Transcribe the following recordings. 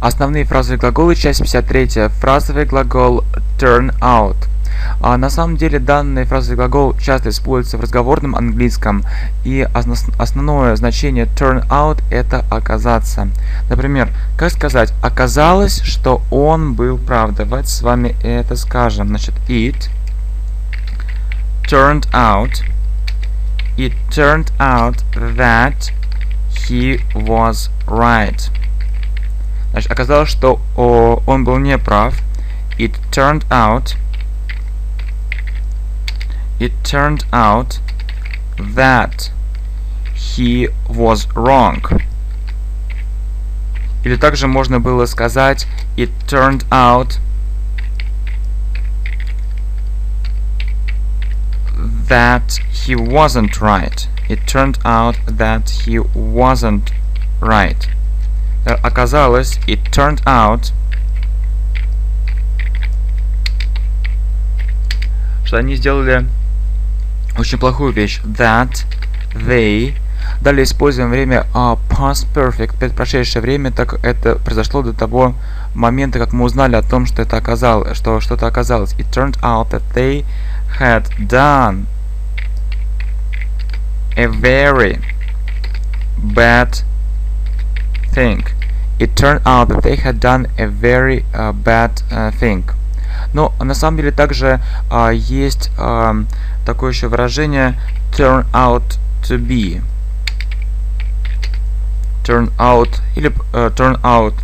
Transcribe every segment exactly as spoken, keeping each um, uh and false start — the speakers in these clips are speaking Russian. Основные фразовые глаголы, часть пятьдесят третья. Фразовый глагол turn out. А на самом деле данный фразовый глагол часто используется в разговорном английском, и основное значение turn out – это оказаться. Например, как сказать «оказалось, что он был прав». Давайте с вами это скажем. Значит, it turned out, it turned out that he was right. Значит, оказалось, что о, он был неправ. It turned out It turned out that he was wrong. Или также можно было сказать It turned out that he wasn't right. It turned out that he wasn't right. Оказалось, it turned out, что они сделали очень плохую вещь. That, they. Далее используем время uh, past perfect, предпрошедшее время, так как это произошло до того момента, как мы узнали о том, что это оказалось, что что-то оказалось. It turned out that they had done a very bad thing. It turned out that they had done a very uh, bad uh, thing. Но на самом деле также а, есть а, такое еще выражение turn out to be. Turn out или uh, turn out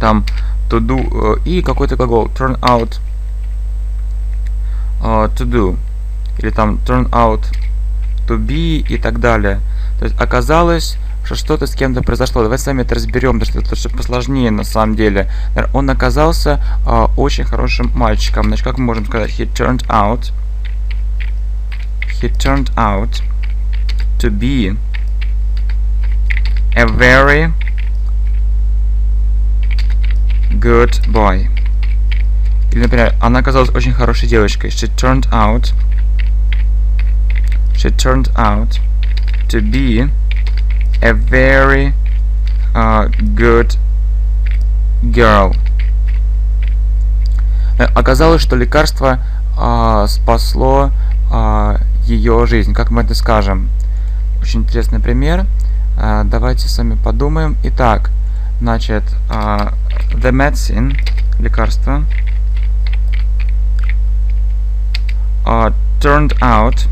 там to do и какой-то глагол turn out uh, to do или там turn out to be и так далее. То есть оказалось, что что-то с кем-то произошло. Давайте с вами это разберем, потому что это посложнее на самом деле. Он оказался э, очень хорошим мальчиком. Значит, как мы можем сказать? He turned out. He turned out to be a very good boy. Или, например, она оказалась очень хорошей девочкой. She turned out. She turned out to be a very uh, good girl. Оказалось, что лекарство uh, спасло uh, ее жизнь. Как мы это скажем? Очень интересный пример. Uh, давайте с вами подумаем. Итак, значит, uh, the medicine, лекарство, uh, turned out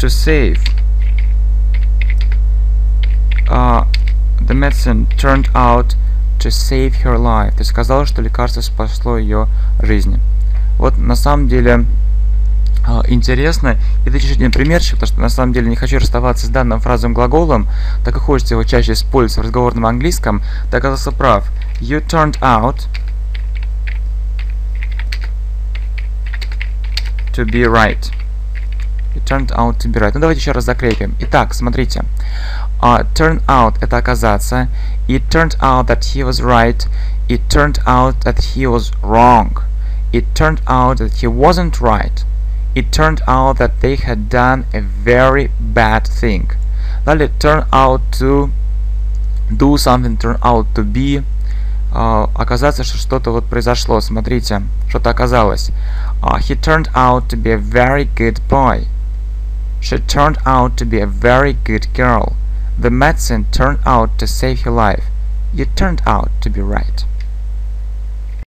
to save. Uh, the medicine turned out to save her life. Ты сказал, что лекарство спасло ее жизнь. Вот на самом деле uh, интересно. И это еще один примерчик, потому что на самом деле не хочу расставаться с данным фразовым глаголом, так и хочется его чаще использовать в разговорном английском. Ты оказался прав. You turned out to be right. It turned out to be right. Ну, давайте еще раз закрепим. Итак, смотрите. Uh, turn out – это оказаться. It turned out that he was right. It turned out that he was wrong. It turned out that he wasn't right. It turned out that they had done a very bad thing. Далее, turn out to do something, turn out to be. Uh, оказаться, что что-то вот произошло. Смотрите, что-то оказалось. Uh, he turned out to be a very good boy. She turned out to be a very good girl. The medicine turned out to save her life. You turned out to be right.